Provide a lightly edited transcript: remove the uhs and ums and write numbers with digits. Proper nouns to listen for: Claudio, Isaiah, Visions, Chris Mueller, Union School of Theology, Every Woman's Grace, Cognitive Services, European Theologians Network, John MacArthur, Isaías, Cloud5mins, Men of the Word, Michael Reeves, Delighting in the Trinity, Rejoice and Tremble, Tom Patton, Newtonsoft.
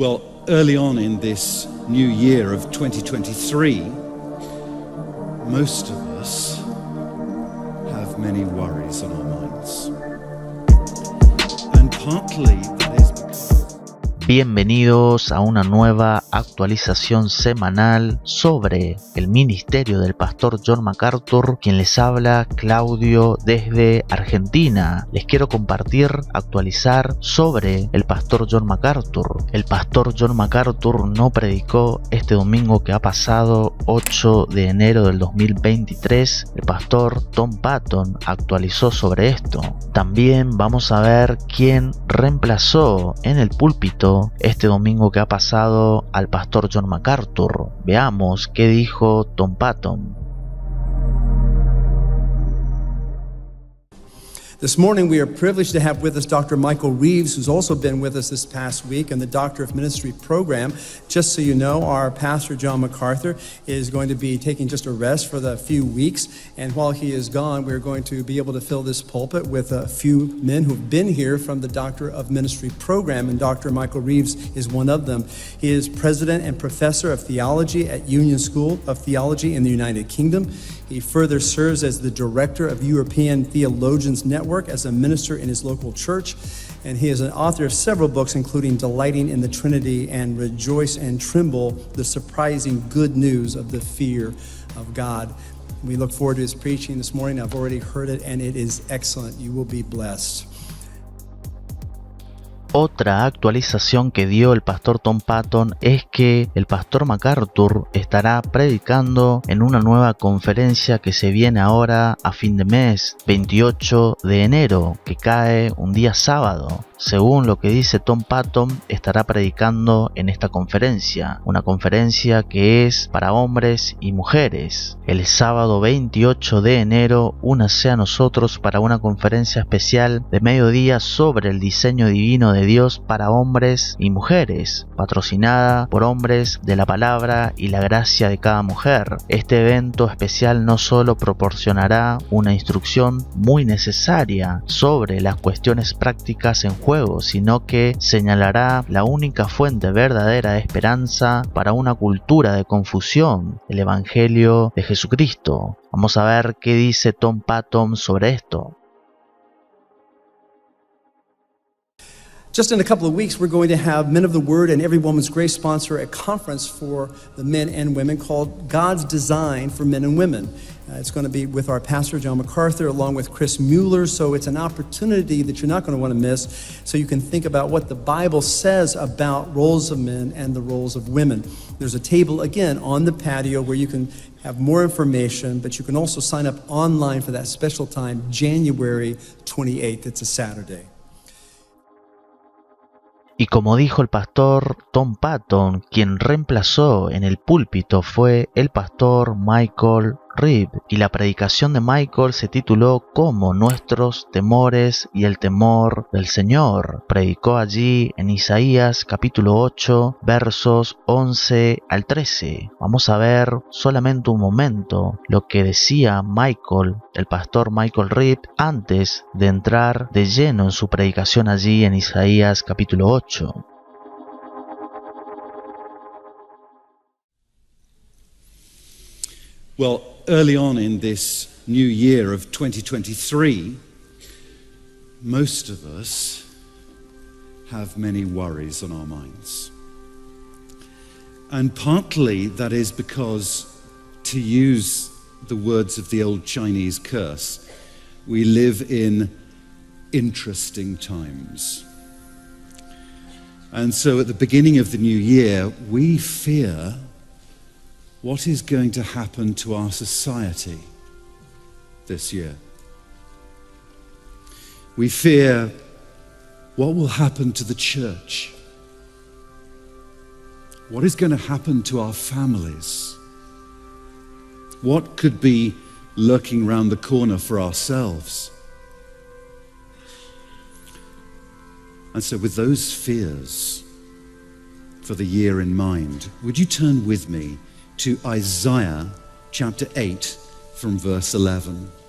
Well, early on in this new year of 2023, most of us have many worries on our minds. And partly that is because... Bienvenidos a una nueva actualización semanal sobre el ministerio del pastor John MacArthur, quien les habla Claudio desde Argentina. Les quiero compartir, actualizar sobre el pastor John MacArthur. El pastor John MacArthur no predicó este domingo que ha pasado, 8 de enero del 2023. El pastor Tom Patton actualizó sobre esto. También vamos a ver quién reemplazó en el púlpito este domingo que ha pasado al pastor John MacArthur. Veamos qué dijo Tom Patton. This morning we are privileged to have with us Dr. Michael Reeves, who's also been with us this past week in the Doctor of Ministry program. Just so you know, our pastor John MacArthur is going to be taking just a rest for the few weeks, and while he is gone, we're going to be able to fill this pulpit with a few men who've been here from the Doctor of Ministry program, and Dr. Michael Reeves is one of them. He is president and professor of theology at Union School of Theology in the United Kingdom. He further serves as the director of European Theologians Network as a minister in his local church, and he is an author of several books, including Delighting in the Trinity and Rejoice and Tremble, the surprising good news of the fear of God. We look forward to his preaching this morning. I've already heard it, and it is excellent. You will be blessed. Otra actualización que dio el pastor Tom Patton es que el pastor MacArthur estará predicando en una nueva conferencia que se viene ahora a fin de mes, 28 de enero, que cae un día sábado. Según lo que dice Tom Patton, estará predicando en esta conferencia, una conferencia que es para hombres y mujeres. El sábado 28 de enero, únase a nosotros para una conferencia especial de mediodía sobre el diseño divino de Dios para hombres y mujeres, patrocinada por hombres de la palabra y la gracia de cada mujer. Este evento especial no solo proporcionará una instrucción muy necesaria sobre las cuestiones prácticas en juego, sino que señalará la única fuente verdadera de esperanza para una cultura de confusión, el Evangelio de Jesucristo. Vamos a ver qué dice Tom Patton sobre esto. Just in a couple of weeks, we're going to have Men of the Word and Every Woman's Grace sponsor a conference for the men and women called God's Design for Men and Women. It's going to be with our pastor, John MacArthur, along with Chris Mueller, so it's an opportunity that you're not going to want to miss, so you can think about what the Bible says about roles of men and the roles of women. There's a table, again, on the patio where you can have more information, but you can also sign up online for that special time, January 28th. It's a Saturday. Y como dijo el pastor Tom Patton, quien reemplazó en el púlpito fue el pastor Michael Reeves, y la predicación de Michael se tituló como nuestros temores y el temor del Señor. Predicó allí en Isaías capítulo 8 versos 11 al 13. Vamos a ver solamente un momento lo que decía Michael, el pastor Michael Reeves, antes de entrar de lleno en su predicación allí en Isaías capítulo 8. Well, early on in this new year of 2023, most of us have many worries on our minds. And partly that is because, to use the words of the old Chinese curse, we live in interesting times. And so at the beginning of the new year, we fear what is going to happen to our society this year. We fear what will happen to the church, what is going to happen to our families, what could be lurking round the corner for ourselves. And so with those fears for the year in mind, would you turn with me to Isaiah chapter 8 from verse 11.